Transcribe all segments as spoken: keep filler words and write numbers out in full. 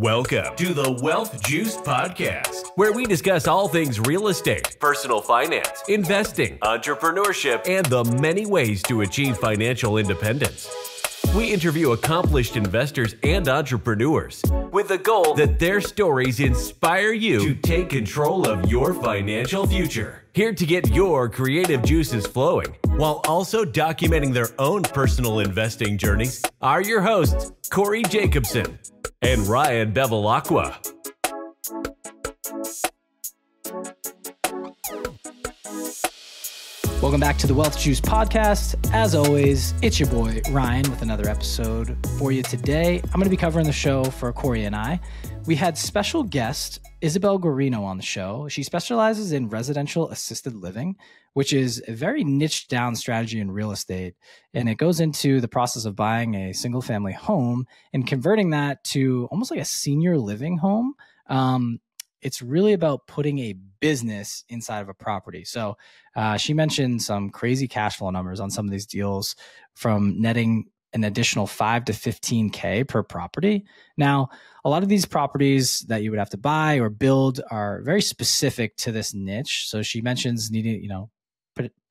Welcome to the Wealth Juice Podcast, where we discuss all things real estate, personal finance, investing, entrepreneurship, and the many ways to achieve financial independence. We interview accomplished investors and entrepreneurs with the goal that their stories inspire you to take control of your financial future. Here to get your creative juices flowing while also documenting their own personal investing journeys are your hosts, Cory Jacobson and Ryan Bevilacqua. Welcome back to the Wealth Juice Podcast. As always, it's your boy, Ryan, with another episode for you today. I'm going to be covering the show for Cory and I. We had special guest Isabelle Guarino on the show. She specializes in residential assisted living, which is a very niched down strategy in real estate. And it goes into the process of buying a single family home and converting that to almost like a senior living home. Um, It's really about putting a business inside of a property. So uh, she mentioned some crazy cash flow numbers on some of these deals, from netting an additional five to fifteen K per property. Now, a lot of these properties that you would have to buy or build are very specific to this niche. So she mentions needing, you know,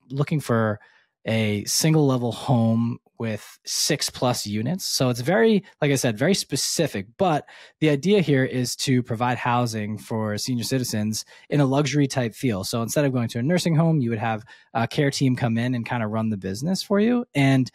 looking for a single level home with six plus units. So it's very, like I said, very specific, but the idea here is to provide housing for senior citizens in a luxury type feel. So instead of going to a nursing home, you would have a care team come in and kind of run the business for you. And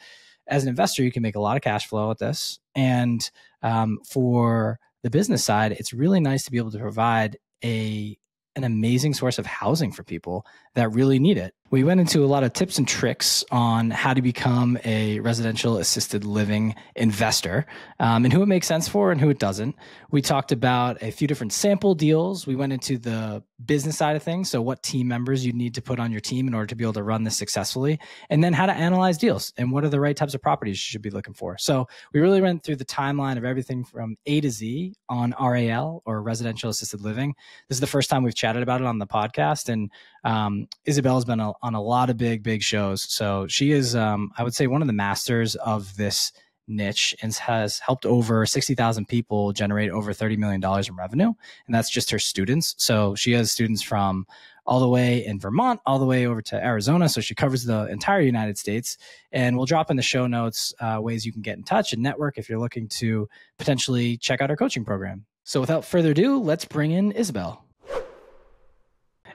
as an investor, you can make a lot of cash flow at this. And um, for the business side, it's really nice to be able to provide a an amazing source of housing for people that really need it. We went into a lot of tips and tricks on how to become a residential assisted living investor um, and who it makes sense for and who it doesn't. We talked about a few different sample deals. We went into the business side of things. So what team members you need to put on your team in order to be able to run this successfully, and then how to analyze deals and what are the right types of properties you should be looking for. So we really went through the timeline of everything from A to Z on R A L, or residential assisted living. This is the first time we've chatted about it on the podcast. And um, Isabelle's been a on a lot of big, big shows. So she is, um, I would say, one of the masters of this niche and has helped over sixty thousand people generate over thirty million dollars in revenue. And that's just her students. So she has students from all the way in Vermont, all the way over to Arizona. So she covers the entire United States. And we'll drop in the show notes uh, ways you can get in touch and network if you're looking to potentially check out our coaching program. So without further ado, let's bring in Isabelle.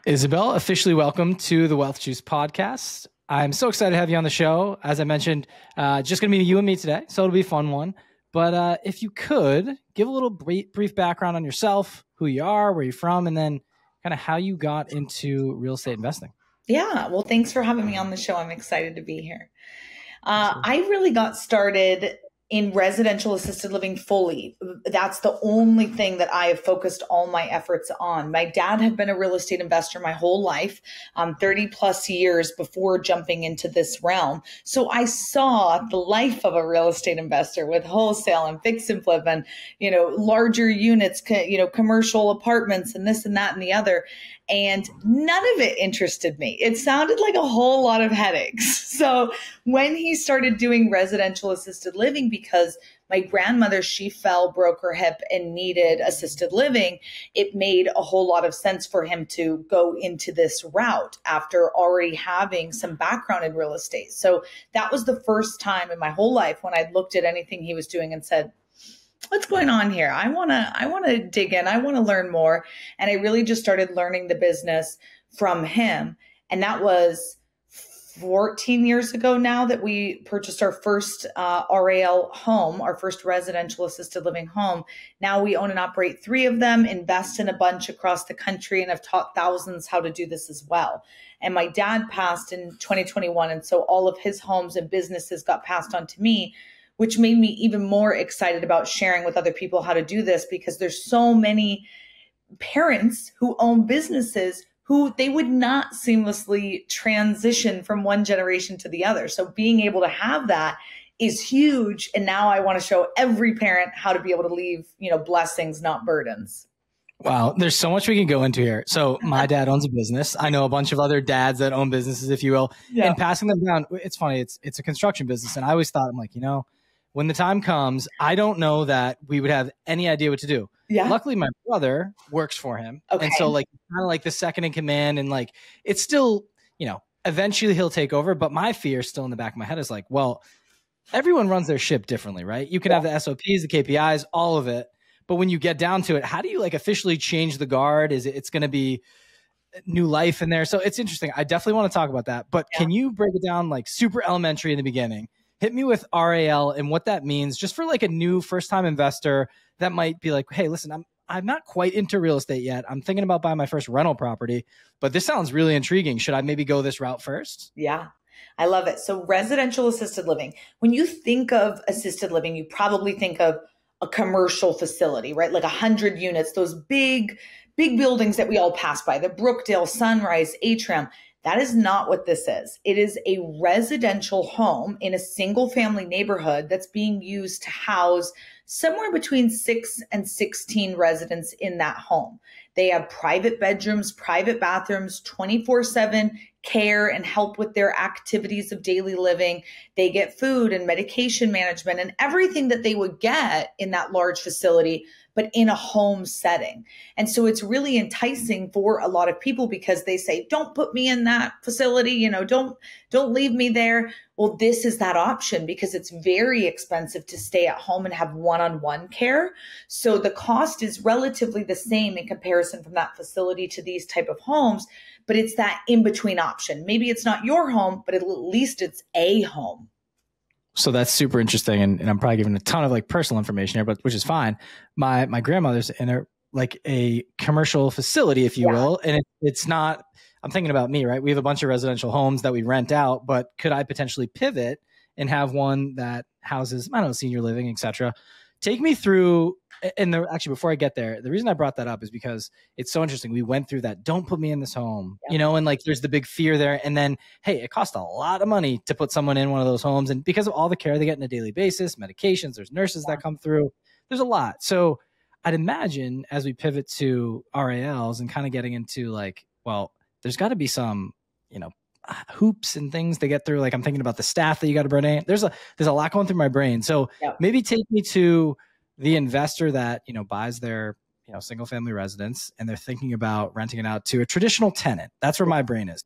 Isabelle, officially welcome to the Wealth Juice Podcast. I'm so excited to have you on the show. As I mentioned, uh, just going to be you and me today, so it'll be a fun one. But uh, if you could give a little brief, brief background on yourself, who you are, where you're from, and then kind of how you got into real estate investing. Yeah, well, thanks for having me on the show. I'm excited to be here. Uh, I really got started in residential assisted living fully. That's the only thing that I have focused all my efforts on. My dad had been a real estate investor my whole life, um, thirty plus years before jumping into this realm. So I saw the life of a real estate investor with wholesale and fix and flip and, you know, larger units, you know, commercial apartments and this and that and the other. And none of it interested me. It sounded like a whole lot of headaches. So when he started doing residential assisted living, because my grandmother, she fell, broke her hip and needed assisted living, it made a whole lot of sense for him to go into this route after already having some background in real estate. So that was the first time in my whole life when I looked at anything he was doing and said, what's going on here? I want to, I want to dig in. I want to learn more. And I really just started learning the business from him. And that was fourteen years ago now that we purchased our first uh, R A L home, our first residential assisted living home. Now we own and operate three of them, invest in a bunch across the country, and have taught thousands how to do this as well. And my dad passed in twenty twenty-one. And so all of his homes and businesses got passed on to me, which made me even more excited about sharing with other people how to do this, because there's so many parents who own businesses who they would not seamlessly transition from one generation to the other. So being able to have that is huge. And now I want to show every parent how to be able to leave, you know, blessings, not burdens. Wow. There's so much we can go into here. So my dad owns a business. I know a bunch of other dads that own businesses, if you will, yeah. And passing them down. It's funny. It's, it's a construction business. And I always thought, I'm like, you know, when the time comes, I don't know that we would have any idea what to do. Yeah. Luckily, my brother works for him. Okay. And so like kind of like the second in command, and like it's still, you know, eventually he'll take over. But my fear still in the back of my head is like, well, everyone runs their ship differently, right? You can yeah. have the S O Ps, the K P Is, all of it. But when you get down to it, how do you like officially change the guard? Is it, it's going to be new life in there? So it's interesting. I definitely want to talk about that. But yeah. can you break it down like super elementary in the beginning? Hit me with R A L and what that means just for like a new first time investor that might be like, hey, listen, I'm, I'm not quite into real estate yet. I'm thinking about buying my first rental property, but this sounds really intriguing. Should I maybe go this route first? Yeah. I love it. So residential assisted living, when you think of assisted living, you probably think of a commercial facility, right? Like a hundred units, those big, big buildings that we all pass by, the Brookdale, Sunrise, Atrium. That is not what this is. It is a residential home in a single family neighborhood that's being used to house somewhere between six and sixteen residents in that home. They have private bedrooms, private bathrooms, twenty-four seven care and help with their activities of daily living. They get food and medication management and everything that they would get in that large facility, but in a home setting. And so it's really enticing for a lot of people because they say, don't put me in that facility, you know, don't, don't leave me there. Well, this is that option because it's very expensive to stay at home and have one-on-one care. So the cost is relatively the same in comparison from that facility to these type of homes, but it's that in-between option. Maybe it's not your home, but at least it's a home. So that's super interesting. And, and I'm probably giving a ton of like personal information here, but which is fine. My, my grandmother's in a, like a commercial facility, if you yeah. will. And it, it's not... I'm thinking about me, right? We have a bunch of residential homes that we rent out, but could I potentially pivot and have one that houses, I don't know, senior living, et cetera? Take me through, and the, actually before I get there, the reason I brought that up is because it's so interesting. We went through that, don't put me in this home, yeah. you know, and like there's the big fear there. And then, hey, it costs a lot of money to put someone in one of those homes. And because of all the care they get on a daily basis, medications, there's nurses yeah. that come through, there's a lot. So I'd imagine as we pivot to R A Ls and kind of getting into like, well, there's got to be some, you know, hoops and things to get through. Like I'm thinking about the staff that you got to bring in. There's a, there's a lot going through my brain. So yeah. maybe take me to the investor that, you know, buys their, you know, single family residence and they're thinking about renting it out to a traditional tenant. That's where my brain is.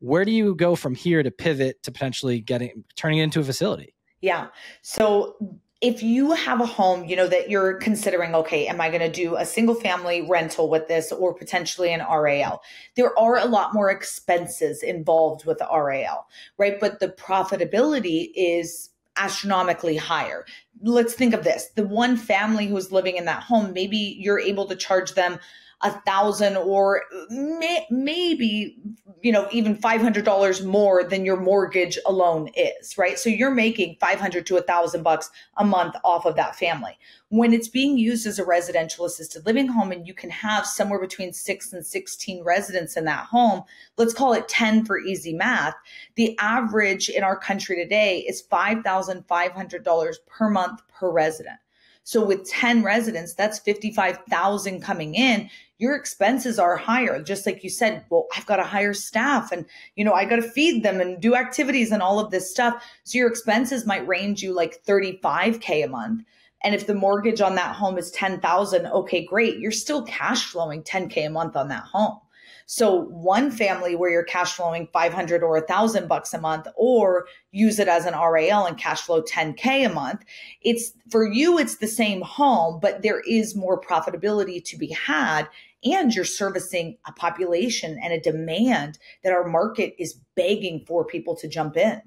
Where do you go from here to pivot to potentially getting, turning it into a facility? Yeah. So if you have a home, you know, that you're considering, okay, am I going to do a single family rental with this or potentially an R A L? There are a lot more expenses involved with the R A L, right? But the profitability is astronomically higher. Let's think of this. The one family who's living in that home, maybe you're able to charge them a thousand or may, maybe, you know, even five hundred dollars more than your mortgage alone is, right? So you're making five hundred to a thousand bucks a month off of that family. When it's being used as a residential assisted living home and you can have somewhere between six and sixteen residents in that home, let's call it ten for easy math. The average in our country today is five thousand five hundred dollars per month per resident. So with ten residents, that's fifty-five thousand coming in. Your expenses are higher. Just like you said, well, I've got to hire staff and, you know, I got to feed them and do activities and all of this stuff. So your expenses might range you like thirty-five K a month. And if the mortgage on that home is ten thousand, okay, great. You're still cash flowing ten K a month on that home. So one family where you're cash flowing five hundred or a thousand bucks a month, or use it as an R A L and cash flow ten K a month. It's for you, it's the same home, but there is more profitability to be had. And you're servicing a population and a demand that our market is begging for people to jump in.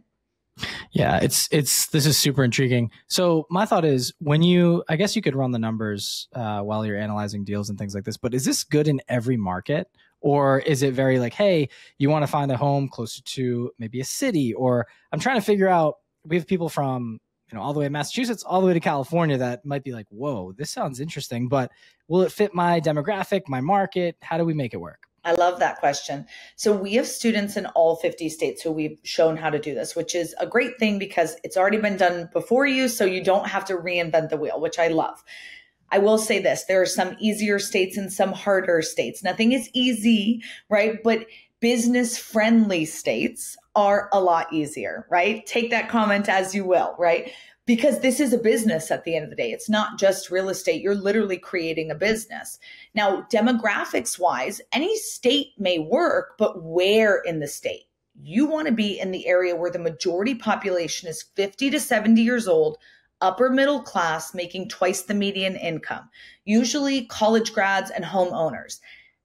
Yeah, it's, it's, this is super intriguing. So my thought is when you, I guess you could run the numbers uh, while you're analyzing deals and things like this, but is this good in every market? Or is it very like, hey, you want to find a home closer to maybe a city? Or I'm trying to figure out, we have people from, you know, all the way to Massachusetts, all the way to California that might be like, whoa, this sounds interesting, but will it fit my demographic, my market? How do we make it work? I love that question. So we have students in all fifty states who we've shown how to do this, which is a great thing because it's already been done before you, so you don't have to reinvent the wheel, which I love. I will say this, there are some easier states and some harder states. Nothing is easy, right? But business-friendly states are a lot easier, right? Take that comment as you will, right? because this is a business at the end of the day. It's not just real estate. You're literally creating a business. Now, demographics wise, any state may work, but where in the state? You want to be in the area where the majority population is fifty to seventy years old, upper middle class, making twice the median income, usually college grads and homeowners.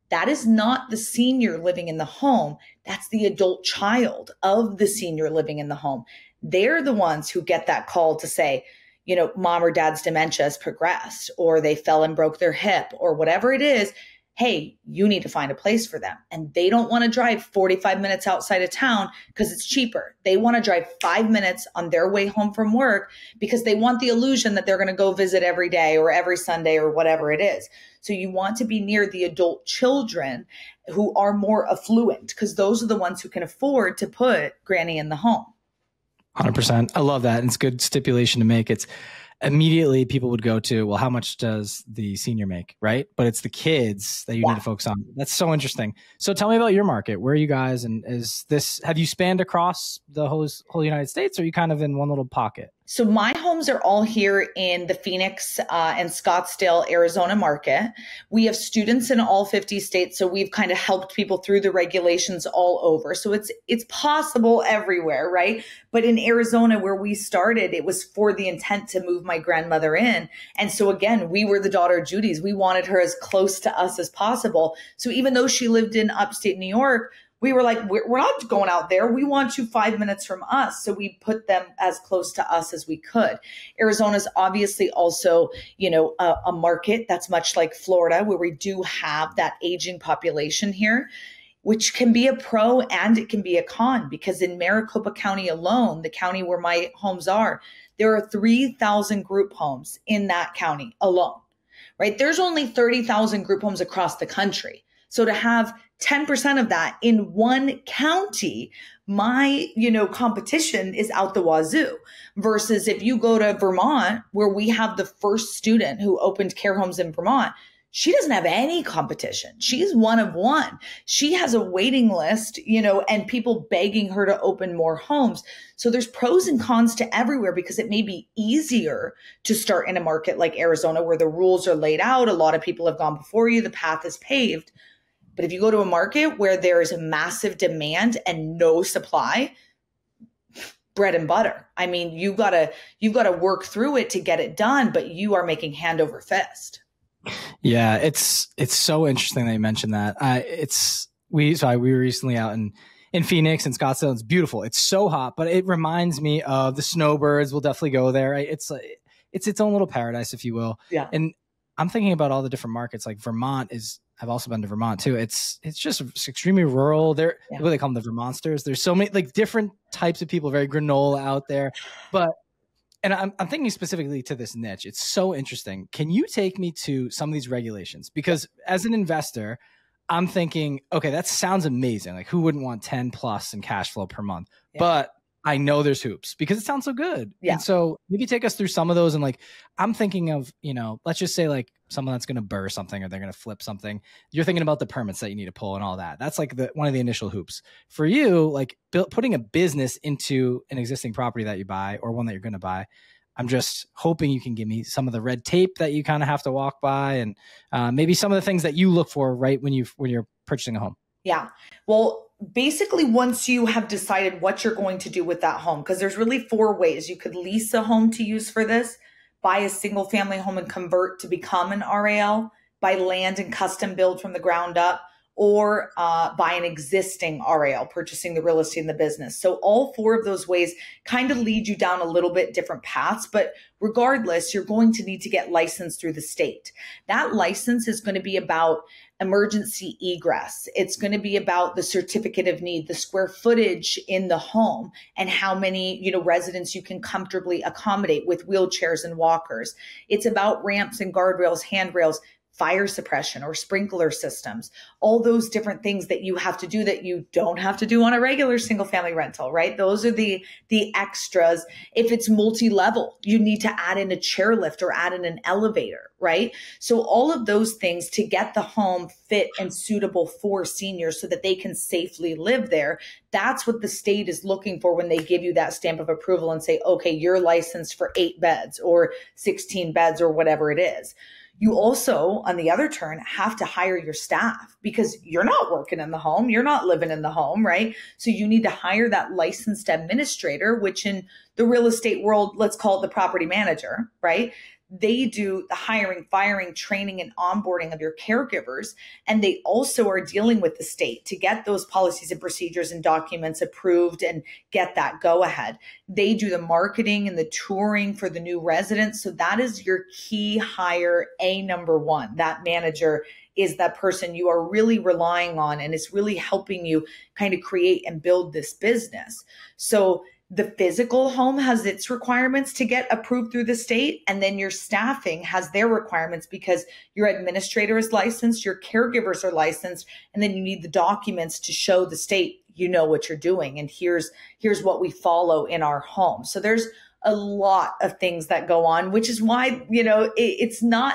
That is not the senior living in the home. That's the adult child of the senior living in the home. They're the ones who get that call to say, you know, mom or dad's dementia has progressed, or they fell and broke their hip, or whatever it is. Hey, you need to find a place for them. And they don't want to drive forty-five minutes outside of town because it's cheaper. They want to drive five minutes on their way home from work because they want the illusion that they're going to go visit every day or every Sunday or whatever it is. So you want to be near the adult children who are more affluent, because those are the ones who can afford to put granny in the home. one hundred percent. I love that. It's good stipulation to make. It's immediately people would go to, well, how much does the senior make, right? But it's the kids that you yeah. need to focus on. That's so interesting. So tell me about your market. Where are you guys? And is this, have you spanned across the whole, whole United States, or are you kind of in one little pocket? So my homes are all here in the Phoenix uh, and Scottsdale, Arizona market. We have students in all fifty states. So we've kind of helped people through the regulations all over. So it's, it's possible everywhere, right? But in Arizona, where we started, it was for the intent to move my grandmother in. And so again, we were the daughter of Judy's. We wanted her as close to us as possible. So even though she lived in upstate New York, we were like, we're not going out there. We want you five minutes from us. So we put them as close to us as we could. Arizona's obviously also, you know, a, a market that's much like Florida, where we do have that aging population here, which can be a pro and it can be a con, because in Maricopa County alone, the county where my homes are, there are three thousand group homes in that county alone, right? There's only thirty thousand group homes across the country. So to have ten percent of that in one county, my, you know, competition is out the wazoo. Versus if you go to Vermont, where we have the first student who opened care homes in Vermont, she doesn't have any competition. She's one of one. She has a waiting list, you know, and people begging her to open more homes. So there's pros and cons to everywhere, because it may be easier to start in a market like Arizona, where the rules are laid out. A lot of people have gone before you. The path is paved. But if you go to a market where there is a massive demand and no supply, bread and butter. I mean, you've got to you've got to work through it to get it done, but you are making hand over fist. Yeah, it's it's so interesting that you mentioned that. Uh, it's we so I, we were recently out in in Phoenix and Scottsdale. It's beautiful. It's so hot, but it reminds me of the snowbirds. We'll definitely go there. Right? It's it's its own little paradise, if you will. Yeah. And I'm thinking about all the different markets. Like Vermont is. I've also been to Vermont too. It's it's just it's extremely rural. There, yeah. What they call them, the Vermonsters. There's so many like different types of people, very granola out there. But and I'm I'm thinking specifically to this niche. It's so interesting. Can you take me to some of these regulations? Because as an investor, I'm thinking, okay, that sounds amazing. Like, who wouldn't want ten plus in cash flow per month? Yeah. But I know there's hoops because it sounds so good. Yeah. And so maybe take us through some of those. And like, I'm thinking of, you know, let's just say like someone that's going to burr something or they're going to flip something. You're thinking about the permits that you need to pull and all that. That's like the, one of the initial hoops for you, like build, putting a business into an existing property that you buy or one that you're going to buy. I'm just hoping you can give me some of the red tape that you kind of have to walk by, and uh, maybe some of the things that you look for right when you, when you're purchasing a home. Yeah. Well, basically, once you have decided what you're going to do with that home, because there's really four ways. You could lease a home to use for this, buy a single family home and convert to become an R A L, buy land and custom build from the ground up, or uh, buy an existing R A L, purchasing the real estate and the business. So all four of those ways kind of lead you down a little bit different paths, but regardless, you're going to need to get licensed through the state. That license is going to be about emergency egress. It's going to be about the certificate of need, the square footage in the home, and how many, you know, residents you can comfortably accommodate with wheelchairs and walkers. It's about ramps and guardrails, handrails, fire suppression or sprinkler systems, all those different things that you have to do that you don't have to do on a regular single family rental, right? Those are the, the extras. If it's multi-level, you need to add in a chairlift or add in an elevator, right? So all of those things to get the home fit and suitable for seniors so that they can safely live there. That's what the state is looking for when they give you that stamp of approval and say, okay, you're licensed for eight beds or sixteen beds or whatever it is. You also, on the other turn, have to hire your staff because you're not working in the home. You're not living in the home, right? So you need to hire that licensed administrator, which in the real estate world, let's call it the property manager, right? They do the hiring, firing, training, and onboarding of your caregivers. And they also are dealing with the state to get those policies and procedures and documents approved and get that go ahead. They do the marketing and the touring for the new residents. So that is your key hire, a number one. That manager is that person you are really relying on, and it's really helping you kind of create and build this business. So the physical home has its requirements to get approved through the state, and then your staffing has their requirements because your administrator is licensed, your caregivers are licensed, and then you need the documents to show the state you know what you're doing and here's here's what we follow in our home. So there's a lot of things that go on, which is why, you know, it, it's not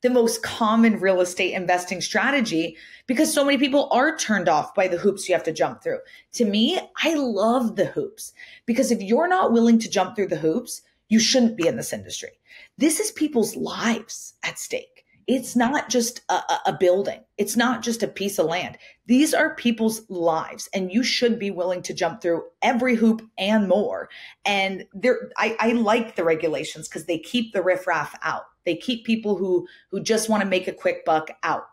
the most common real estate investing strategy because so many people are turned off by the hoops you have to jump through. To me, I love the hoops because if you're not willing to jump through the hoops, you shouldn't be in this industry. This is people's lives at stake. It's not just a, a building. It's not just a piece of land. These are people's lives, and you should be willing to jump through every hoop and more. And there, I, I like the regulations because they keep the riffraff out. They keep people who who just want to make a quick buck out.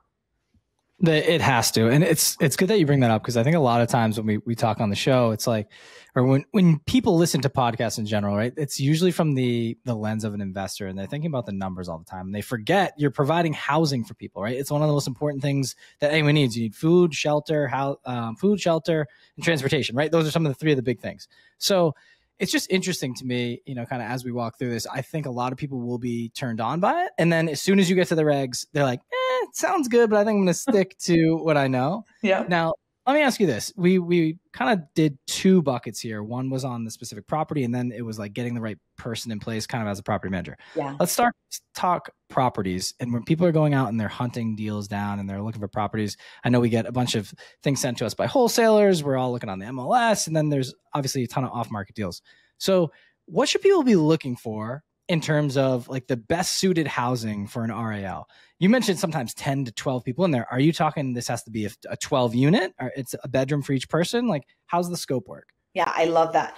It has to. And it's it's good that you bring that up because I think a lot of times when we, we talk on the show, it's like, or when, when people listen to podcasts in general, right? It's usually from the, the lens of an investor, and they're thinking about the numbers all the time. And they forget you're providing housing for people, right? It's one of the most important things that anyone needs. You need food, shelter, how, um, food, shelter, and transportation, right? Those are some of the three of the big things. So it's just interesting to me, you know, kind of as we walk through this, I think a lot of people will be turned on by it. And then as soon as you get to the regs, they're like, eh, it sounds good, but I think I'm going to stick to what I know. Yeah. Now, let me ask you this. We, we kind of did two buckets here. One was on the specific property, and then it was like getting the right person in place kind of as a property manager. Yeah. Let's start talk properties. And when people are going out and they're hunting deals down and they're looking for properties, I know we get a bunch of things sent to us by wholesalers. We're all looking on the M L S. And then there's obviously a ton of off-market deals. So what should people be looking for in terms of like the best suited housing for an R A L? You mentioned sometimes ten to twelve people in there. Are you talking this has to be a, a twelve unit, or it's a bedroom for each person? Like, how's the scope work? Yeah, I love that.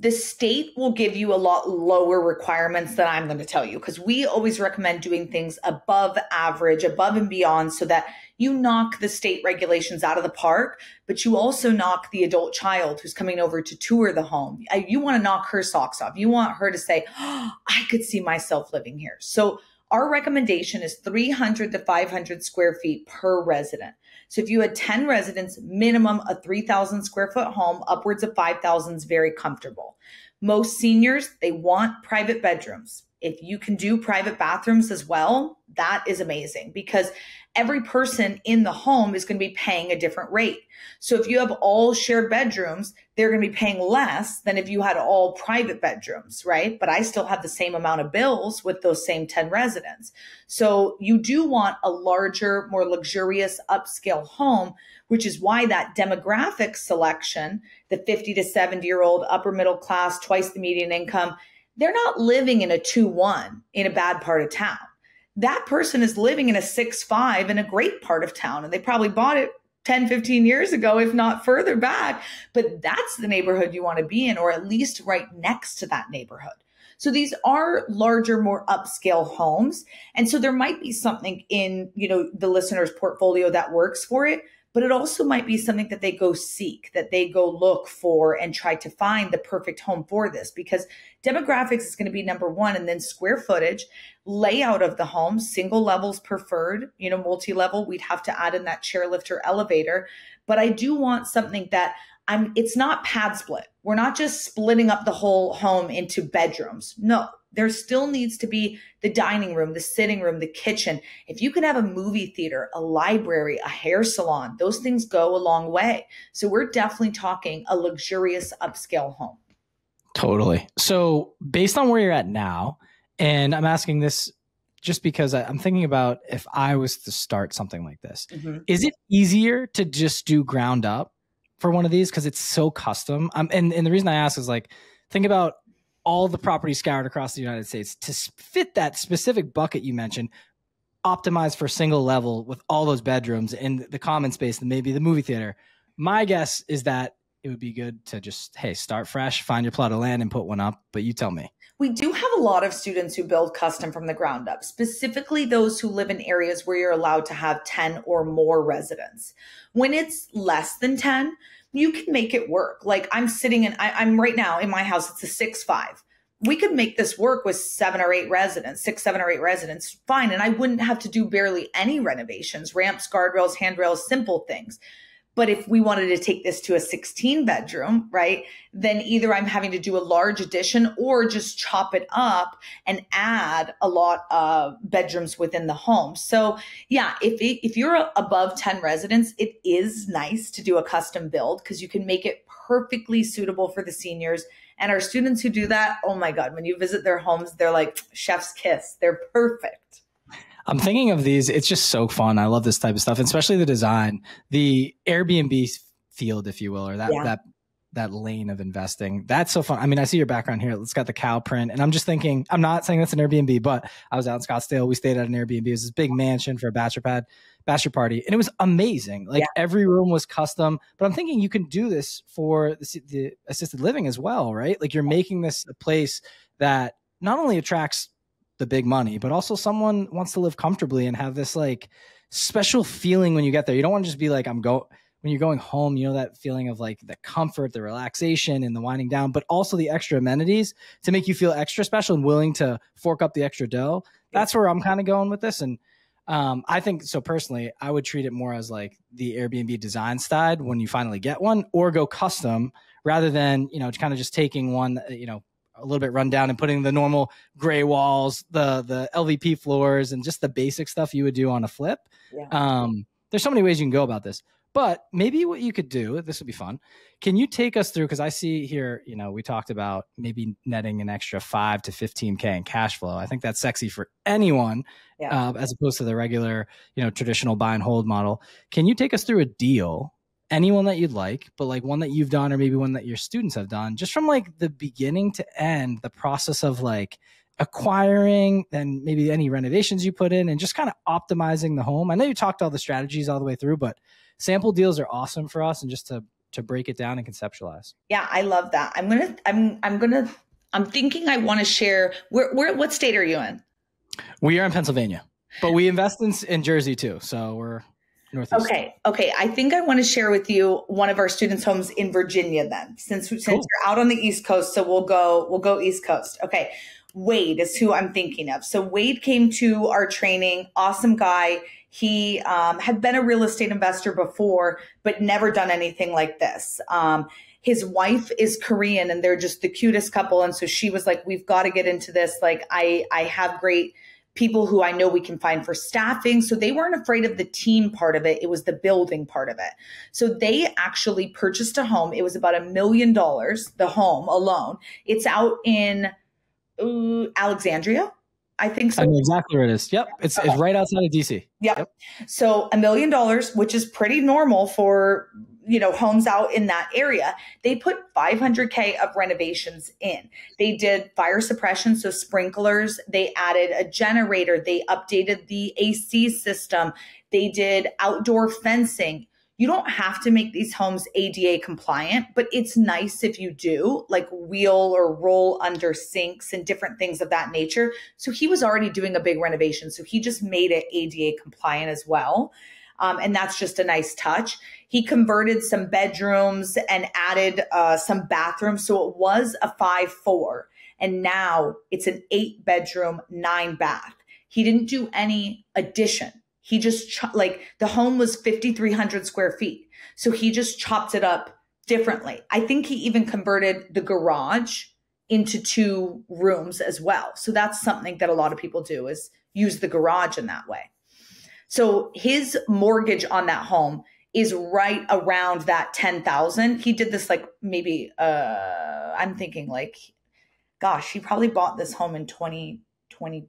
The state will give you a lot lower requirements than I'm going to tell you, because we always recommend doing things above average, above and beyond, so that you knock the state regulations out of the park, but you also knock the adult child who's coming over to tour the home. You want to knock her socks off. You want her to say, oh, I could see myself living here. So our recommendation is three hundred to five hundred square feet per resident. So if you had ten residents, minimum a three thousand square foot home, upwards of five thousand is very comfortable. Most seniors, they want private bedrooms. If you can do private bathrooms as well, that is amazing because every person in the home is going to be paying a different rate. So if you have all shared bedrooms, they're going to be paying less than if you had all private bedrooms, right? But I still have the same amount of bills with those same ten residents. So you do want a larger, more luxurious upscale home, which is why that demographic selection, the fifty to seventy year old, upper middle class, twice the median income, they're not living in a two one in a bad part of town. That person is living in a six five in a great part of town, and they probably bought it ten, fifteen years ago, if not further back. But that's the neighborhood you want to be in, or at least right next to that neighborhood. So these are larger, more upscale homes. And so there might be something in, you know, the listener's portfolio that works for it, but it also might be something that they go seek, that they go look for and try to find the perfect home for this, because demographics is going to be number one, and then square footage, layout of the home, single levels preferred, you know, multi-level, we'd have to add in that chairlift or elevator. But I do want something that I'm, it's not pad split. We're not just splitting up the whole home into bedrooms. No, there still needs to be the dining room, the sitting room, the kitchen. If you can have a movie theater, a library, a hair salon, those things go a long way. So we're definitely talking a luxurious upscale home. Totally. So based on where you're at now, and I'm asking this just because I'm thinking about if I was to start something like this, mm-hmm. is it easier to just do ground up for one of these? Cause it's so custom. Um, and, and the reason I ask is, like, think about all the properties scattered across the United States to fit that specific bucket you mentioned, optimized for single level with all those bedrooms and the common space and maybe the movie theater. My guess is that it would be good to just, hey, start fresh, find your plot of land and put one up. But you tell me. We do have a lot of students who build custom from the ground up, specifically those who live in areas where you're allowed to have ten or more residents. When it's less than ten, you can make it work. Like I'm sitting in, I, I'm right now in my house, it's a six, five. We could make this work with seven or eight residents, six, seven or eight residents, fine. And I wouldn't have to do barely any renovations, ramps, guardrails, handrails, simple things. But if we wanted to take this to a sixteen bedroom, right, then either I'm having to do a large addition or just chop it up and add a lot of bedrooms within the home. So yeah, if, it, if you're above ten residents, it is nice to do a custom build because you can make it perfectly suitable for the seniors. And our students who do that, oh my God, when you visit their homes, they're like chef's kiss. They're perfect. I'm thinking of these. It's just so fun. I love this type of stuff, and especially the design, the Airbnb field, if you will, or that, yeah. that, that lane of investing. That's so fun. I mean, I see your background here. It's got the cow print, and I'm just thinking, I'm not saying that's an Airbnb, but I was out in Scottsdale. We stayed at an Airbnb. It was this big mansion for a bachelor pad, bachelor party. And it was amazing. Like yeah. every room was custom, but I'm thinking you can do this for the, the assisted living as well, right? Like you're making this a place that not only attracts the big money, but also someone wants to live comfortably and have this like special feeling when you get there. You don't want to just be like, I'm go when you're going home, you know, that feeling of like the comfort, the relaxation and the winding down, but also the extra amenities to make you feel extra special and willing to fork up the extra dough. That's where I'm kind of going with this. And um, I think so personally, I would treat it more as like the Airbnb design side when you finally get one, or go custom rather than, you know, kind of just taking one, you know, a little bit run down and putting the normal gray walls, the the L V P floors, and just the basic stuff you would do on a flip. Yeah. Um, there's so many ways you can go about this, but maybe what you could do, this would be fun. Can you take us through, because I see here, you know, we talked about maybe netting an extra five to fifteen K in cash flow. I think that's sexy for anyone, yeah. uh, as opposed to the regular, you know, traditional buy and hold model. Can you take us through a deal? Anyone that you'd like, but like one that you've done, or maybe one that your students have done, just from like the beginning to end, the process of like acquiring, then maybe any renovations you put in, and just kind of optimizing the home. I know you talked all the strategies all the way through, but sample deals are awesome for us, and just to to break it down and conceptualize. Yeah, I love that. I'm gonna, I'm, I'm gonna, I'm thinking I want to share. Where, where, what state are you in? We are in Pennsylvania, but we invest in in Jersey too, so we're. Northeast. Okay. Okay. I think I want to share with you one of our students' homes in Virginia then, since, since cool. you're out on the East Coast. So we'll go, we'll go East Coast. Okay. Wade is who I'm thinking of. So Wade came to our training. Awesome guy. He um, had been a real estate investor before, but never done anything like this. Um, his wife is Korean and they're just the cutest couple. And so she was like, we've got to get into this. Like I, I have great people who I know we can find for staffing. So they weren't afraid of the team part of it. It was the building part of it. So they actually purchased a home. It was about a million dollars, the home alone. It's out in uh, Alexandria. I think so. I know exactly where it is. Yep. It's, okay. It's right outside of D C. Yep. yep. So a million dollars, which is pretty normal for, you know, homes out in that area. They put five hundred K of renovations in. They did fire suppression, so sprinklers. They added a generator. They updated the A C system. They did outdoor fencing. You don't have to make these homes A D A compliant, but it's nice if you do, like wheel or roll under sinks and different things of that nature. So he was already doing a big renovation. So he just made it A D A compliant as well. Um, and that's just a nice touch. He converted some bedrooms and added uh, some bathrooms. So it was a five four, and now it's an eight bedroom, nine bath. He didn't do any addition. He just, like, the home was fifty-three hundred square feet. So he just chopped it up differently. I think he even converted the garage into two rooms as well. So that's something that a lot of people do, is use the garage in that way. So his mortgage on that home is right around that ten thousand. He did this like maybe, uh, I'm thinking like, gosh, he probably bought this home in twenty twenty,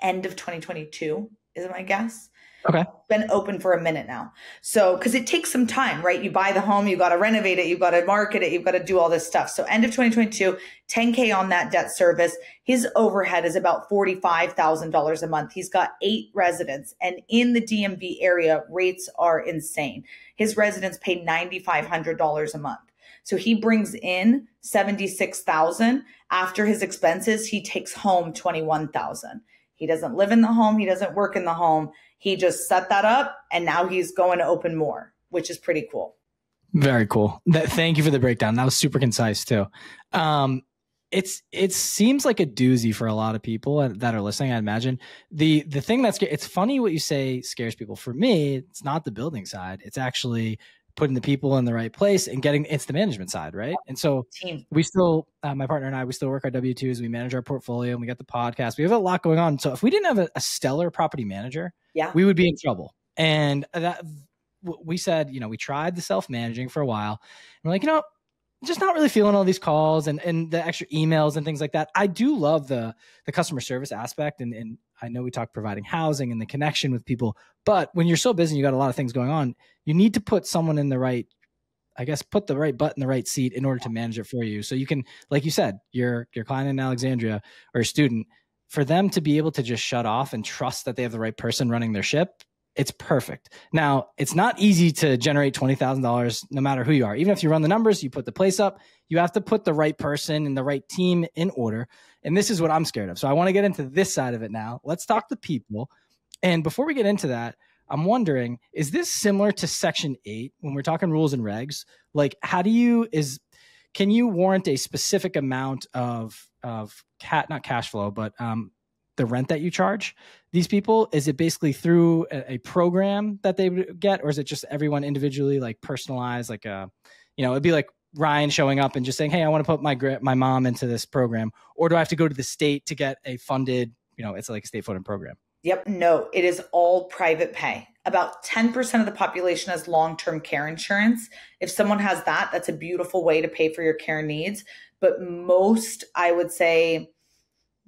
end of twenty twenty-two is my guess. Okay. Been open for a minute now. So, cause it takes some time, right? You buy the home, you got to renovate it, you've got to market it, you've got to do all this stuff. So end of twenty twenty-two, ten K on that debt service. His overhead is about forty-five thousand dollars a month. He's got eight residents, and in the D M V area, rates are insane. His residents pay nine thousand five hundred dollars a month. So he brings in seventy-six thousand dollars. After his expenses, he takes home twenty-one thousand dollars. He doesn't live in the home. He doesn't work in the home. He just set that up, and now he's going to open more, which is pretty cool. Very cool. That, thank you for the breakdown. That was super concise too. Um, it's it seems like a doozy for a lot of people that are listening, I imagine. The the thing that's it's funny what you say scares people. For me, it's not the building side. It's actually putting the people in the right place and getting it's the management side, right? And so we still, uh, my partner and I, we still work our W twos, we manage our portfolio, and we got the podcast. We have a lot going on. So if we didn't have a, a stellar property manager, yeah, we would be in trouble. And that we said, you know, we tried the self-managing for a while, and we're like, you know, just not really feeling all these calls and, and the extra emails and things like that. I do love the, the customer service aspect. And, and I know we talked providing housing and the connection with people, but when you're so busy and you got a lot of things going on, you need to put someone in the right, I guess, put the right butt in the right seat in order to manage it for you. So you can, like you said, your, your client in Alexandria or a student, for them to be able to just shut off and trust that they have the right person running their ship. It's perfect. Now, it's not easy to generate twenty thousand dollars no matter who you are. Even if you run the numbers, you put the place up, you have to put the right person and the right team in order. And this is what I'm scared of. So I want to get into this side of it now. Let's talk to people. And before we get into that, I'm wondering, is this similar to Section eight when we're talking rules and regs? Like, how do you, is, can you warrant a specific amount of, of cat, not cash flow, but, um, the rent that you charge these people? Is it basically through a, a program that they would get, or is it just everyone individually, like personalized, like a, you know, it'd be like Ryan showing up and just saying, hey, I want to put my, my mom into this program, or do I have to go to the state to get a funded, you know, it's like a state funded program? Yep. No, it is all private pay. About ten percent of the population has long-term care insurance. If someone has that, that's a beautiful way to pay for your care needs. But most, I would say,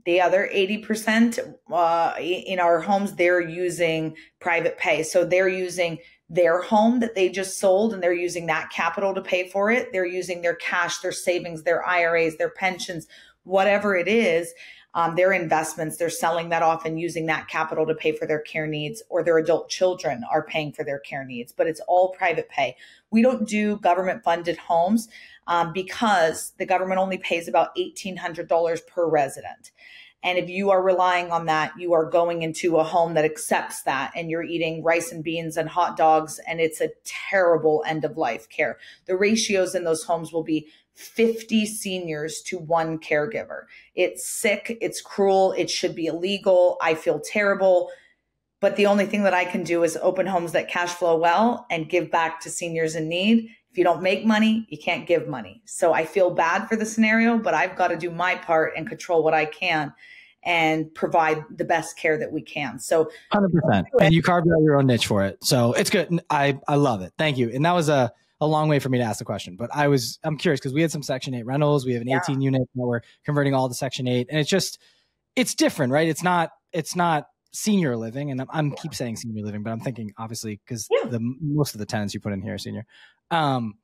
the other eighty percent uh, in our homes, they're using private pay. So they're using their home that they just sold, and they're using that capital to pay for it. They're using their cash, their savings, their I R As, their pensions, whatever it is, um, their investments, they're selling that off and using that capital to pay for their care needs, or their adult children are paying for their care needs, but it's all private pay. We don't do government funded homes um, because the government only pays about eighteen hundred dollars per resident. And if you are relying on that, you are going into a home that accepts that, and you're eating rice and beans and hot dogs, and it's a terrible end of life care. The ratios in those homes will be fifty seniors to one caregiver. It's sick, it's cruel, it should be illegal, I feel terrible. But the only thing that I can do is open homes that cash flow well and give back to seniors in need. If you don't make money, you can't give money. So I feel bad for the scenario, but I've got to do my part and control what I can and provide the best care that we can. So one hundred percent. And you carved out your own niche for it. So it's good. I, I love it. Thank you. And that was a, a long way for me to ask the question, but I was, I'm curious because we had some Section eight rentals. We have an yeah. eighteen unit where we're converting all to Section eight, and it's just, it's different, right? It's not, it's not senior living. And I'm, I'm yeah. keep saying senior living, but I'm thinking obviously because yeah. the most of the tenants you put in here are senior. Um,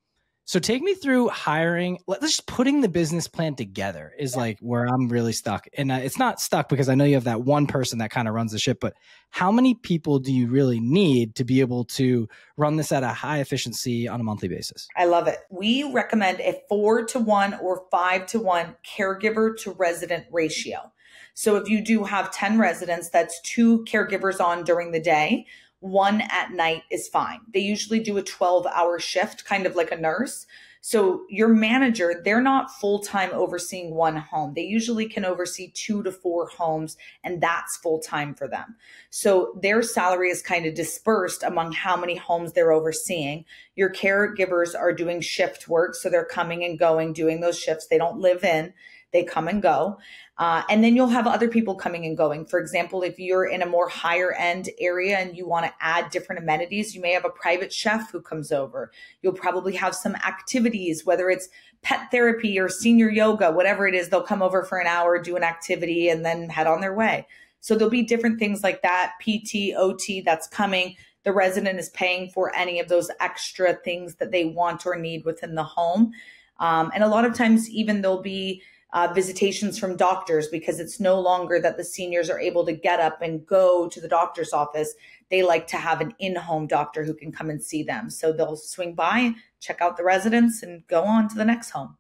so take me through hiring. Let's just putting the business plan together is like where I'm really stuck. And uh, it's not stuck because I know you have that one person that kind of runs the ship, but how many people do you really need to be able to run this at a high efficiency on a monthly basis? I love it. We recommend a four to one or five to one caregiver to resident ratio. So if you do have ten residents, that's two caregivers on during the day. One at night is fine. They usually do a twelve hour shift, kind of like a nurse. So your manager, they're not full-time overseeing one home. They usually can oversee two to four homes, and that's full-time for them. So their salary is kind of dispersed among how many homes they're overseeing. Your caregivers are doing shift work, so they're coming and going, doing those shifts. They don't live in. They come and go. Uh, and then you'll have other people coming and going. For example, if you're in a more higher end area and you want to add different amenities, you may have a private chef who comes over. You'll probably have some activities, whether it's pet therapy or senior yoga, whatever it is, they'll come over for an hour, do an activity, and then head on their way. So there'll be different things like that, P T, O T, that's coming. The resident is paying for any of those extra things that they want or need within the home. Um, and a lot of times even there'll be Uh, visitations from doctors, because it's no longer that the seniors are able to get up and go to the doctor's office. They like to have an in-home doctor who can come and see them. So they'll swing by, check out the residents, and go on to the next home.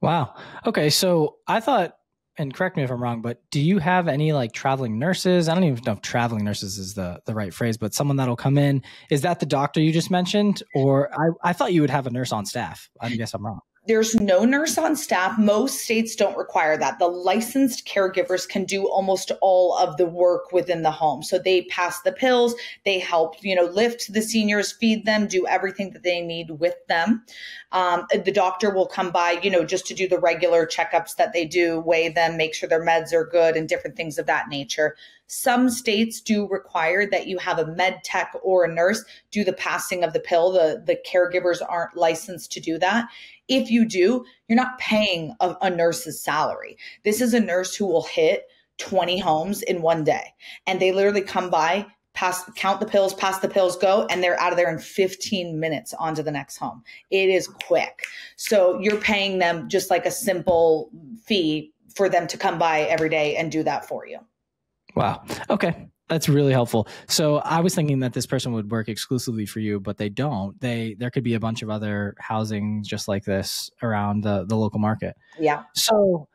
Wow. Okay. So I thought, and correct me if I'm wrong, but do you have any like traveling nurses? I don't even know if traveling nurses is the, the right phrase, but someone that'll come in. Is that the doctor you just mentioned? Or I, I thought you would have a nurse on staff. I guess I'm wrong. There's no nurse on staff. Most states don't require that. The licensed caregivers can do almost all of the work within the home. So they pass the pills, they help, you know, lift the seniors, feed them, do everything that they need with them. Um, the doctor will come by, you know, just to do the regular checkups that they do, weigh them, make sure their meds are good and different things of that nature. Some states do require that you have a med tech or a nurse do the passing of the pill. The, the caregivers aren't licensed to do that. If you do, you're not paying a, a nurse's salary. This is a nurse who will hit twenty homes in one day. And they literally come by, pass, count the pills, pass the pills, go, and they're out of there in fifteen minutes onto the next home. It is quick. So you're paying them just like a simple fee for them to come by every day and do that for you. Wow. Okay. That's really helpful. So I was thinking that this person would work exclusively for you, but they don't. They there could be a bunch of other housing just like this around the, the local market. Yeah. So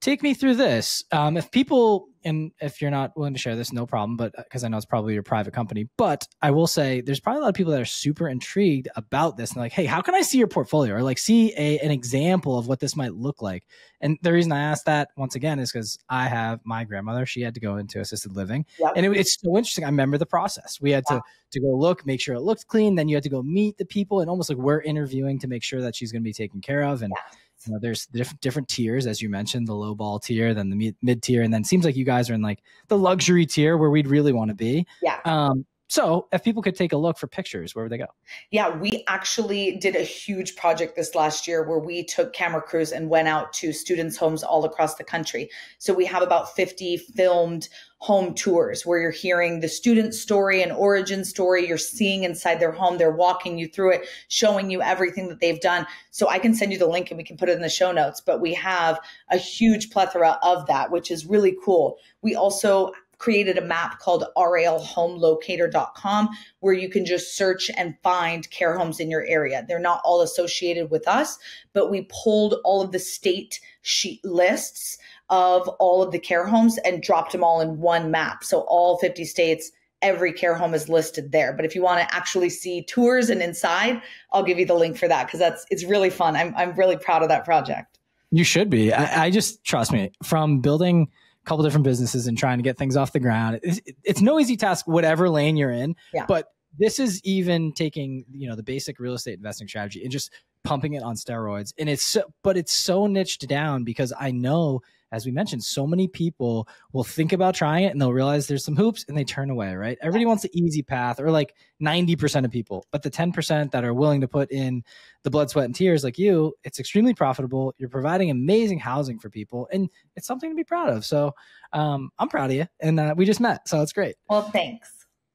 take me through this. Um, if people, and if you're not willing to share this, no problem, but because I know it's probably your private company, but I will say there's probably a lot of people that are super intrigued about this and like, hey, how can I see your portfolio or like see a, an example of what this might look like? And the reason I asked that once again is because I have my grandmother, she had to go into assisted living. Yep. And it, it's so interesting. I remember the process. We had yeah. to, to go look, make sure it looked clean. Then you had to go meet the people and almost like we're interviewing to make sure that she's going to be taken care of. And yeah. You know, there's diff- different tiers, as you mentioned, the low ball tier, then the mid, mid tier. And then it seems like you guys are in like the luxury tier where we'd really want to be. Yeah. Um, so if people could take a look for pictures, where would they go? Yeah, we actually did a huge project this last year where we took camera crews and went out to students' homes all across the country. So we have about fifty filmed home tours where you're hearing the student's story and origin story. You're seeing inside their home. They're walking you through it, showing you everything that they've done. So I can send you the link and we can put it in the show notes, but we have a huge plethora of that, which is really cool. We also created a map called R A L home locator dot com where you can just search and find care homes in your area. They're not all associated with us, but we pulled all of the state sheet lists of all of the care homes and dropped them all in one map. So all fifty states, every care home is listed there. But if you want to actually see tours and inside, I'll give you the link for that because that's it's really fun. I'm I'm really proud of that project. You should be. I, I just trust me, from building a couple different businesses and trying to get things off the ground, it's, it's no easy task, whatever lane you're in. Yeah. But this is even taking, you know, the basic real estate investing strategy and just pumping it on steroids. And it's so, but it's so niched down because I know, as we mentioned, so many people will think about trying it and they'll realize there's some hoops and they turn away, right? Everybody wants the easy path, or like ninety percent of people, but the ten percent that are willing to put in the blood, sweat, and tears like you, it's extremely profitable. You're providing amazing housing for people and it's something to be proud of. So um, I'm proud of you. And uh, we just met, so it's great. Well, thanks.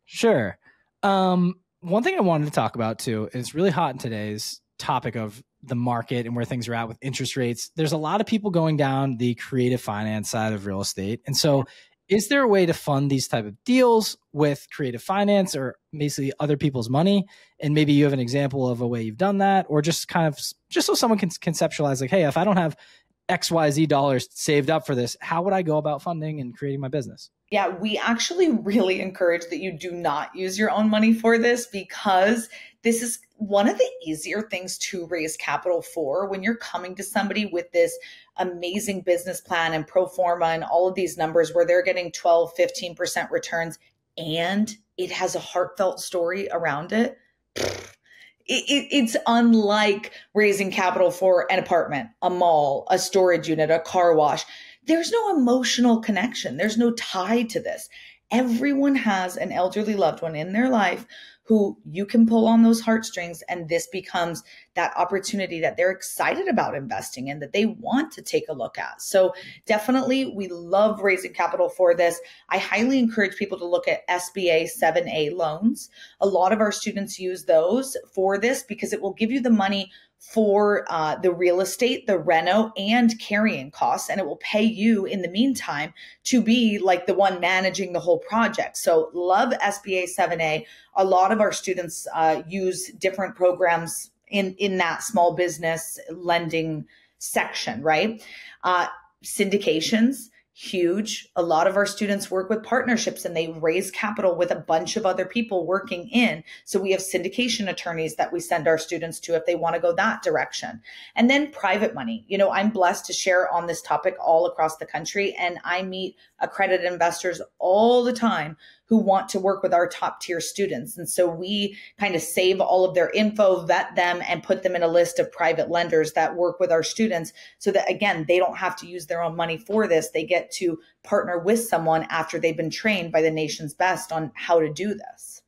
Sure. Um, one thing I wanted to talk about too, is really hot in today's topic of the market and where things are at with interest rates. There's a lot of people going down the creative finance side of real estate. And so is there a way to fund these type of deals with creative finance or basically other people's money? And maybe you have an example of a way you've done that, or just kind of just so someone can conceptualize like, hey, if I don't have X Y Z dollars saved up for this. How would I go about funding and creating my business? Yeah, we actually really encourage that you do not use your own money for this, because this is one of the easier things to raise capital for when you're coming to somebody with this amazing business plan and pro forma and all of these numbers where they're getting twelve, fifteen percent returns, and it has a heartfelt story around it. It, it, it's unlike raising capital for an apartment, a mall, a storage unit, a car wash. There's no emotional connection. There's no tie to this. Everyone has an elderly loved one in their life who you can pull on those heartstrings, and this becomes that opportunity that they're excited about investing in, that they want to take a look at. So definitely, we love raising capital for this. I highly encourage people to look at S B A seven A loans. A lot of our students use those for this because it will give you the money for uh, the real estate, the reno, and carrying costs, and it will pay you in the meantime to be like the one managing the whole project. So love S B A seven A. A lot of our students uh, use different programs in, in that small business lending section, right? Uh, syndications. Huge. A lot of our students work with partnerships and they raise capital with a bunch of other people working in. So we have syndication attorneys that we send our students to if they want to go that direction. And then private money. You know, I'm blessed to share on this topic all across the country, and I meet accredited investors all the time who want to work with our top tier students. And so we kind of save all of their info, vet them, and put them in a list of private lenders that work with our students so that, again, they don't have to use their own money for this. They get to partner with someone after they've been trained by the nation's best on how to do this.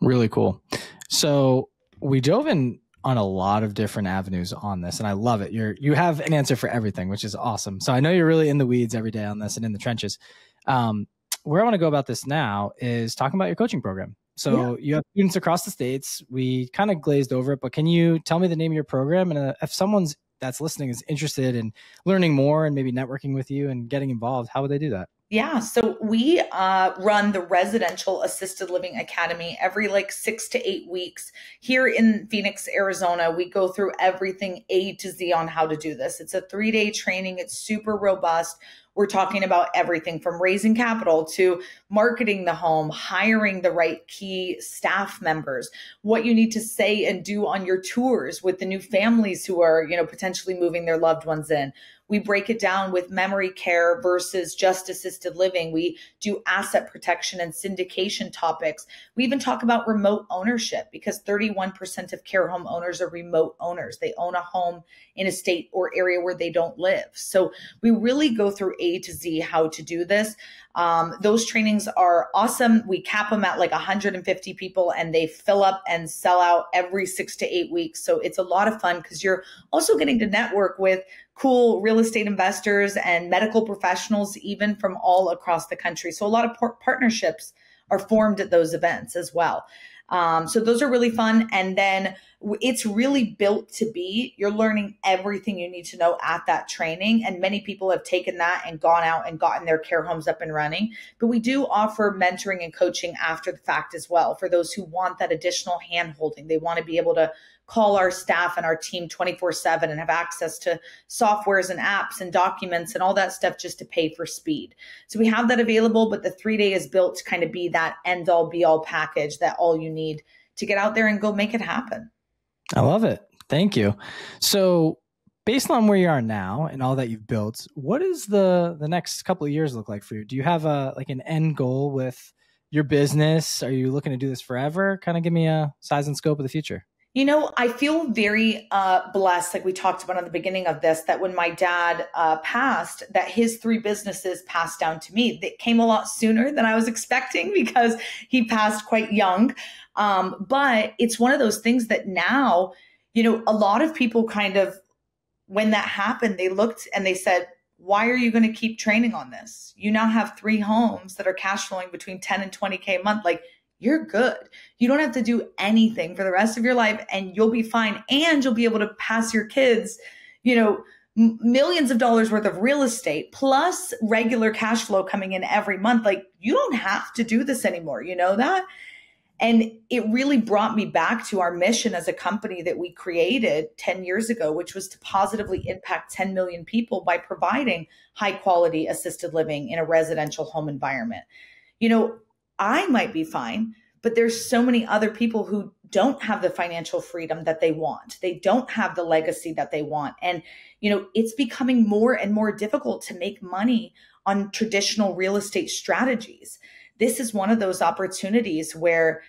Really cool. So we dove in on a lot of different avenues on this, and I love it. You're, you have an answer for everything, which is awesome. So I know you're really in the weeds every day on this and in the trenches. Um, Where I want to go about this now is talking about your coaching program. So yeah. You have students across the states. We kind of glazed over it, but can you tell me the name of your program? And if someone's that's listening is interested in learning more and maybe networking with you and getting involved, how would they do that? Yeah. So we uh, run the Residential Assisted Living Academy every like six to eight weeks here in Phoenix, Arizona. We go through everything A to Z on how to do this. It's a three day training. It's super robust. We're talking about everything from raising capital to marketing the home, hiring the right key staff members, what you need to say and do on your tours with the new families who are, you know, potentially moving their loved ones in. We break it down with memory care versus just assisted living. We do asset protection and syndication topics. We even talk about remote ownership, because thirty-one percent of care home owners are remote owners. They own a home in a state or area where they don't live. So we really go through A to Z how to do this. Um, those trainings are awesome. We cap them at like one hundred fifty people, and they fill up and sell out every six to eight weeks. So it's a lot of fun because you're also getting to network with cool real estate investors and medical professionals, even from all across the country. So a lot of par- partnerships are formed at those events as well. Um, so those are really fun. And then it's really built to be, you're learning everything you need to know at that training. And many people have taken that and gone out and gotten their care homes up and running. But we do offer mentoring and coaching after the fact as well, for those who want that additional hand holding. They want to be able to call our staff and our team twenty-four seven and have access to softwares and apps and documents and all that stuff just to pay for speed. So we have that available, but the three day is built to kind of be that end all be all package that all you need to get out there and go make it happen. I love it. Thank you. So based on where you are now and all that you've built, what does the, the next couple of years look like for you? Do you have a, like an end goal with your business? Are you looking to do this forever? Kind of give me a size and scope of the future. You know, I feel very uh, blessed, like we talked about at the beginning of this, that when my dad uh, passed, that his three businesses passed down to me. That came a lot sooner than I was expecting because he passed quite young. Um, but it's one of those things that now, you know, a lot of people kind of, when that happened, they looked and they said, why are you going to keep training on this? You now have three homes that are cash flowing between ten and twenty K a month. Like, you're good. You don't have to do anything for the rest of your life, and you'll be fine. And you'll be able to pass your kids, you know, m- millions of dollars worth of real estate plus regular cash flow coming in every month. Like, you don't have to do this anymore. You know that? And it really brought me back to our mission as a company that we created ten years ago, which was to positively impact ten million people by providing high quality assisted living in a residential home environment. You know, I might be fine, but there's so many other people who don't have the financial freedom that they want. They don't have the legacy that they want. And, you know, it's becoming more and more difficult to make money on traditional real estate strategies. This is one of those opportunities where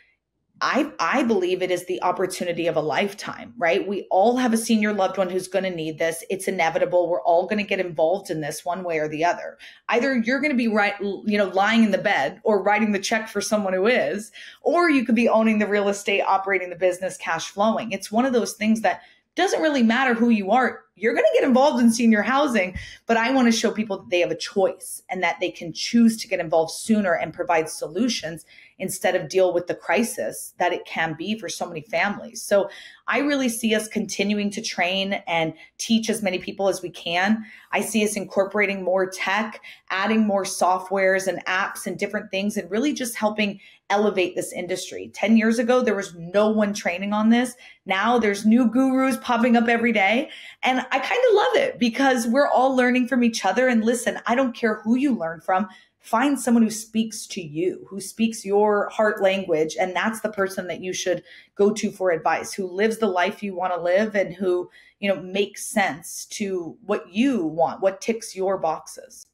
I, I believe it is the opportunity of a lifetime, right? We all have a senior loved one who's going to need this. It's inevitable. We're all going to get involved in this one way or the other. Either you're going to be right, you know, lying in the bed or writing the check for someone who is, or you could be owning the real estate, operating the business, cash flowing. It's one of those things that doesn't really matter who you are. You're going to get involved in senior housing, but I want to show people that they have a choice and that they can choose to get involved sooner and provide solutions instead of deal with the crisis that it can be for so many families. So I really see us continuing to train and teach as many people as we can. I see us incorporating more tech, adding more softwares and apps and different things, and really just helping elevate this industry. ten years ago, there was no one training on this. Now there's new gurus popping up every day. And I kind of love it because we're all learning from each other. And listen, I don't care who you learn from. Find someone who speaks to you, who speaks your heart language. And that's the person that you should go to for advice, who lives the life you want to live and who, you know, makes sense to what you want, what ticks your boxes.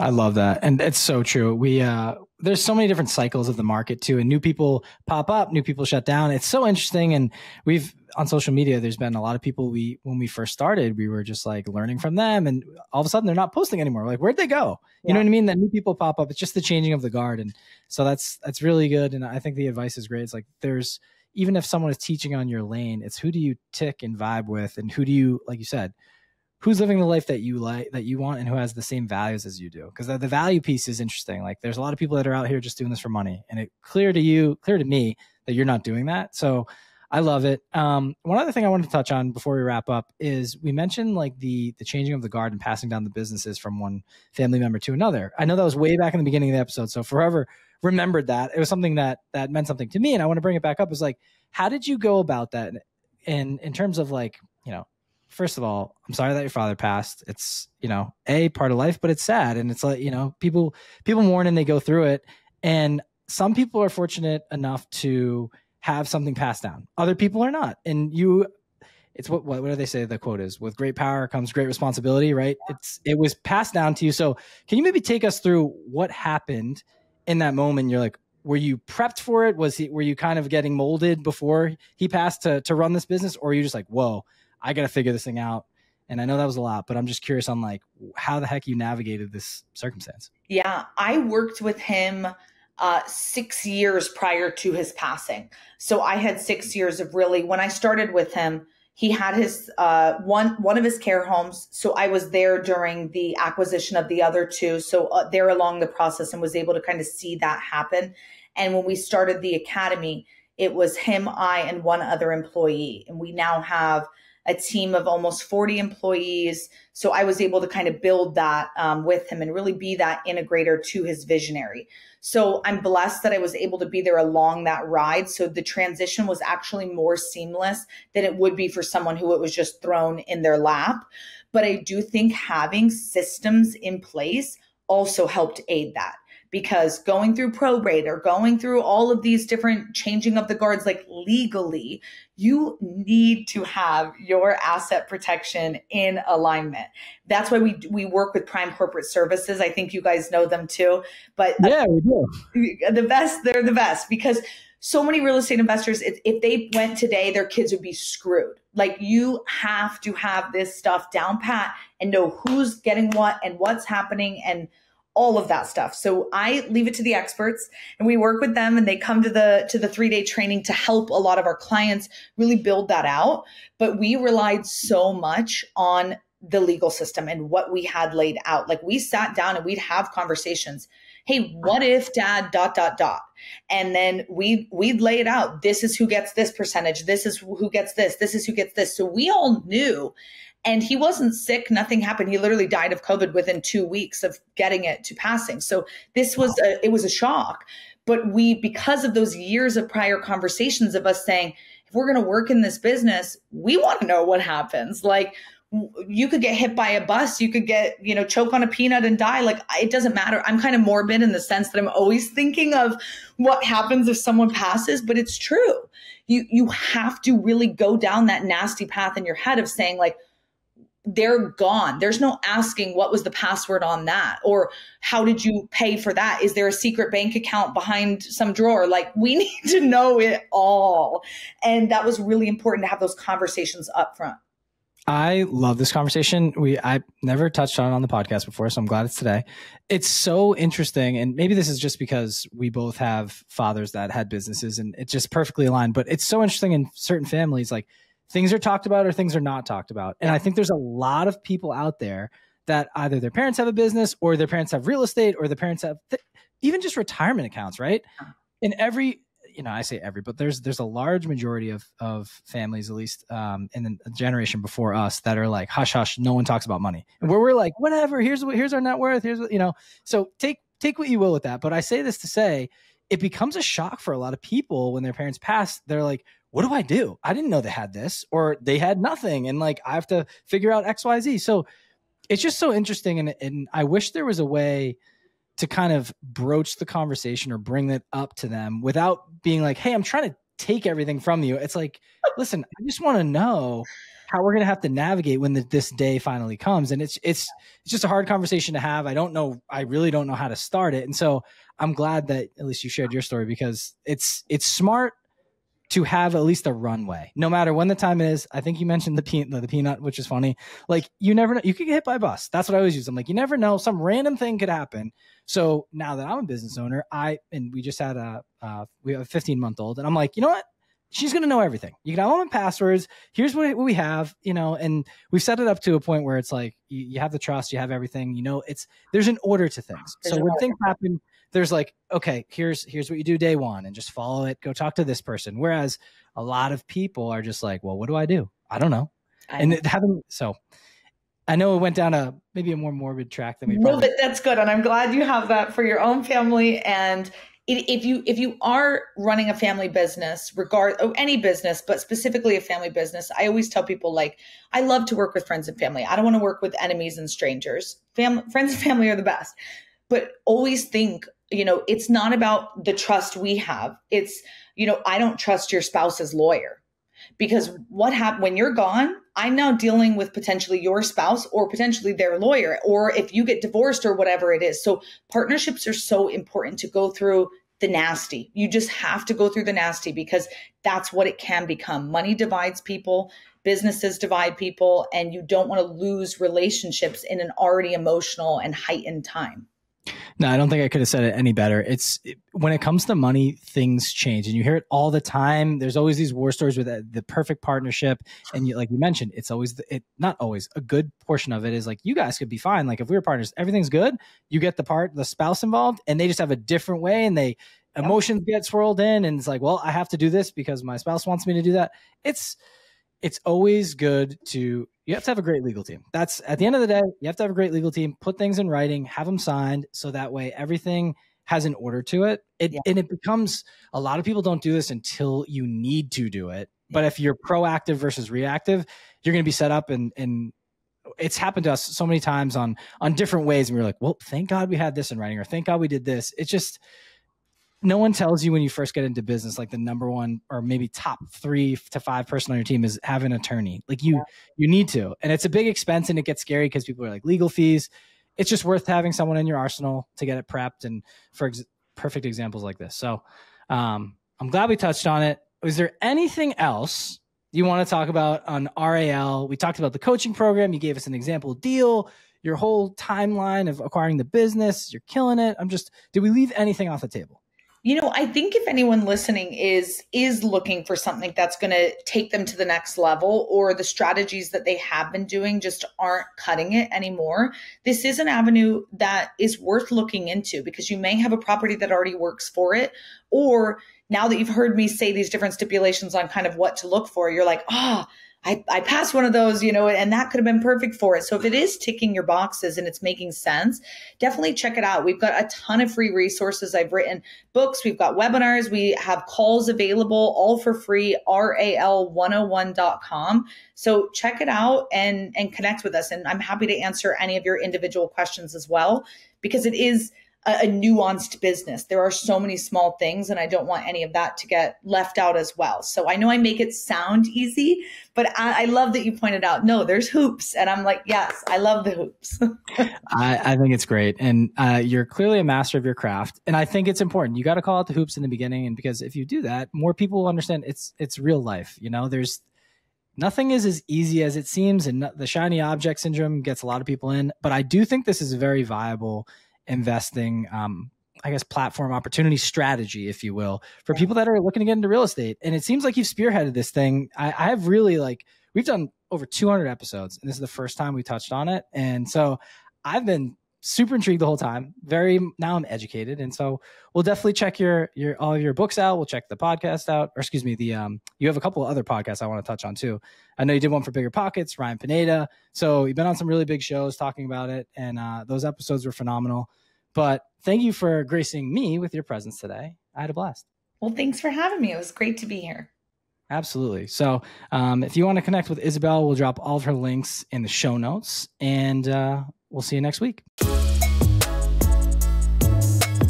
I love that. And it's so true. We, uh, there's so many different cycles of the market too, and new people pop up, new people shut down. It's so interesting. And we've, on social media, there's been a lot of people we, when we first started, we were just like learning from them, and all of a sudden they're not posting anymore. We're like, where'd they go? You yeah. know what I mean? That new people pop up. It's just the changing of the guard. And so that's, that's really good. And I think the advice is great. It's like, there's, even if someone is teaching on your lane, it's who do you tick and vibe with? And who do you, like you said, who's living the life that you like, that you want, and who has the same values as you do. Because the, the value piece is interesting. Like there's a lot of people that are out here just doing this for money, and it's clear to you, clear to me that you're not doing that. So I love it. Um, one other thing I wanted to touch on before we wrap up is we mentioned like the, the changing of the guard and passing down the businesses from one family member to another. I know that was way back in the beginning of the episode. So forever remembered that. It was something that, that meant something to me. And I want to bring it back up is like, how did you go about that? And in terms of like, you know, first of all, I'm sorry that your father passed. It's, you know, a part of life, but it's sad. And it's like, you know, people, people mourn and they go through it. And some people are fortunate enough to have something passed down. Other people are not. And you, it's what, what, what do they say? The quote is with great power comes great responsibility, right? It's, it was passed down to you. So can you maybe take us through what happened in that moment? You're like, were you prepped for it? Was he, were you kind of getting molded before he passed to, to run this business? Or are you just like, whoa, I got to figure this thing out. And I know that was a lot, but I'm just curious on like how the heck you navigated this circumstance. Yeah. I worked with him uh, six years prior to his passing. So I had six years of really, when I started with him, he had his uh, one, one of his care homes. So I was there during the acquisition of the other two. So uh, there along the process and was able to kind of see that happen. And when we started the academy, it was him, I, and one other employee. And we now have a team of almost forty employees. So I was able to kind of build that um, with him and really be that integrator to his visionary. So I'm blessed that I was able to be there along that ride. So the transition was actually more seamless than it would be for someone who it was just thrown in their lap. But I do think having systems in place also helped aid that. Because going through probate or going through all of these different changing of the guards, like legally, you need to have your asset protection in alignment. That's why we we work with Prime Corporate Services. I think you guys know them too. But yeah, we do. The best, they're the best because so many real estate investors, if, if they went today, their kids would be screwed. Like you have to have this stuff down pat and know who's getting what and what's happening and all of that stuff. So I leave it to the experts and we work with them and they come to the to the three-day training to help a lot of our clients really build that out. But we relied so much on the legal system and what we had laid out. Like we sat down and we'd have conversations. Hey, what if dad dot, dot, dot? And then we, we'd lay it out. This is who gets this percentage. This is who gets this. This is who gets this. So we all knew. And he wasn't sick. Nothing happened. He literally died of COVID within two weeks of getting it to passing. So this was, a, it was a shock, But we, because of those years of prior conversations of us saying, if we're going to work in this business, we want to know what happens. Like, you could get hit by a bus, you could get, you know, choke on a peanut and die. Like, it doesn't matter. I'm kind of morbid in the sense that I'm always thinking of what happens if someone passes, but it's true. You, you have to really go down that nasty path in your head of saying, like, they're gone. There's no asking what was the password on that, or how did you pay for that? Is there a secret bank account behind some drawer? Like, we need to know it all. And that was really important to have those conversations up front. I love this conversation. We I never touched on it on the podcast before, so I'm glad it's today. It's so interesting, and maybe this is just because we both have fathers that had businesses and it just perfectly aligned, but it's so interesting in certain families, like, things are talked about or things are not talked about. And I think there's a lot of people out there that either their parents have a business, or their parents have real estate, or their parents have th- even just retirement accounts, right? In every You know, I say every, but there's there's a large majority of of families, at least um, in the generation before us, that are like, hush hush, no one talks about money, and where we're like, whatever, here's what here's our net worth, here's what, you know. So take take what you will with that. But I say this to say, it becomes a shock for a lot of people when their parents pass. They're like, what do I do? I didn't know they had this, or they had nothing, and like, I have to figure out X, Y, Z. So it's just so interesting, and and I wish there was a way to kind of broach the conversation or bring that up to them without being like, hey, I'm trying to take everything from you. It's like, listen, I just want to know how we're going to have to navigate when the, this day finally comes. And it's, it's, it's just a hard conversation to have. I don't know. I really don't know how to start it. And so I'm glad that at least you shared your story, because it's, it's smart to have at least a runway, no matter when the time is. I think you mentioned the peanut, the peanut, which is funny. Like, you never know, you could get hit by a bus. That's what I always use. I'm like, you never know, some random thing could happen. So now that I'm a business owner, I, and we just had a, uh, we have a fifteen month old, and I'm like, you know what? She's going to know everything. You can have all my passwords. Here's what we have, you know, and we've set it up to a point where it's like, you, you have the trust, you have everything, you know, it's, there's an order to things. There's so when things happen, there's like, okay, here's, here's what you do day one, and just follow it. Go talk to this person. Whereas a lot of people are just like, well, what do I do? I don't know. I and know. It having, so I know it went down a, maybe a more morbid track than we probably. No, but that's good. And I'm glad you have that for your own family. And if you, if you are running a family business, regard oh, any business, but specifically a family business, I always tell people, like, I love to work with friends and family. I don't want to work with enemies and strangers. Fam- friends and family are the best, but always think, you know, it's not about the trust we have. It's, you know, I don't trust your spouse's lawyer, because what happened when you're gone, I'm now dealing with potentially your spouse or potentially their lawyer, or if you get divorced or whatever it is. So partnerships are so important to go through the nasty. You just have to go through the nasty, because that's what it can become. Money divides people, businesses divide people, and you don't want to lose relationships in an already emotional and heightened time. No, I don't think I could have said it any better. It's it, when it comes to money, things change, and you hear it all the time. There's always these war stories with uh, the perfect partnership. And you, like you mentioned, it's always the, it, not always a good portion of it is like, you guys could be fine. Like, if we were partners, everything's good. You get the part, the spouse involved, and they just have a different way, and they emotions get swirled in. And it's like, well, I have to do this because my spouse wants me to do that. It's, it's always good to, you have to have a great legal team. That's at the end of the day, you have to have a great legal team, put things in writing, have them signed. So that way everything has an order to it. it yeah. And it becomes, a lot of people don't do this until you need to do it. Yeah. But if you're proactive versus reactive, you're going to be set up, and, and it's happened to us so many times on, on different ways. And we were like, well, thank God we had this in writing, or thank God we did this. It's just, no one tells you when you first get into business, like, the number one or maybe top three to five person on your team is have an attorney. Like, you, yeah. you need to, and it's a big expense, and it gets scary because people are like, legal fees. It's just worth having someone in your arsenal to get it prepped. And for ex- perfect examples like this. So um, I'm glad we touched on it. Is there anything else you want to talk about on R A L? We talked about the coaching program. You gave us an example deal, your whole timeline of acquiring the business. You're killing it. I'm just, did we leave anything off the table? You know, I think if anyone listening is is looking for something that's going to take them to the next level, or the strategies that they have been doing just aren't cutting it anymore, this is an avenue that is worth looking into, because you may have a property that already works for it, or now that you've heard me say these different stipulations on kind of what to look for, you're like, ah, oh, I, I passed one of those, you know, and that could have been perfect for it. So if it is ticking your boxes and it's making sense, definitely check it out. We've got a ton of free resources. I've written books. We've got webinars. We have calls available, all for free, R A L one oh one dot com. So check it out and, and connect with us. And I'm happy to answer any of your individual questions as well, because it is a, a nuanced business. There are so many small things, and I don't want any of that to get left out as well. So I know I make it sound easy, but I, I love that you pointed out, no, there's hoops. And I'm like, yes, I love the hoops. I, I think it's great. And uh, you're clearly a master of your craft. And I think it's important. You got to call out the hoops in the beginning. And because if you do that, more people will understand it's, it's real life. You know, there's nothing is as easy as it seems. And no, the shiny object syndrome gets a lot of people in, but I do think this is a very viable investing, um, I guess, platform opportunity strategy, if you will, for people that are looking to get into real estate. And it seems like you've spearheaded this thing. I, I have really like, we've done over two hundred episodes, and this is the first time we touched on it. And so I've been super intrigued the whole time. Very, now I'm educated. And so we'll definitely check your, your, all of your books out. We'll check the podcast out, or excuse me, the, um, you have a couple of other podcasts I want to touch on too. I know you did one for Bigger Pockets, Ryan Pineda. So you've been on some really big shows talking about it. And, uh, those episodes were phenomenal, but thank you for gracing me with your presence today. I had a blast. Well, thanks for having me. It was great to be here. Absolutely. So, um, if you want to connect with Isabelle, we'll drop all of her links in the show notes, and, uh, we'll see you next week.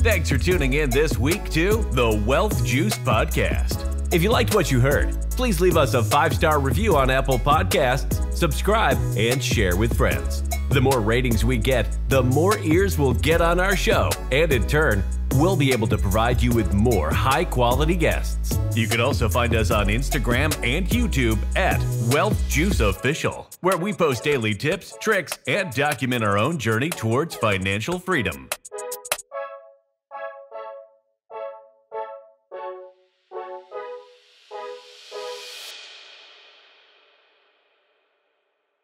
Thanks for tuning in this week to the Wealth Juice Podcast. If you liked what you heard, please leave us a five-star review on Apple Podcasts, subscribe, and share with friends. The more ratings we get, the more ears we'll get on our show, and in turn, we'll be able to provide you with more high-quality guests. You can also find us on Instagram and YouTube at Wealth Juice Official, where we post daily tips, tricks, and document our own journey towards financial freedom.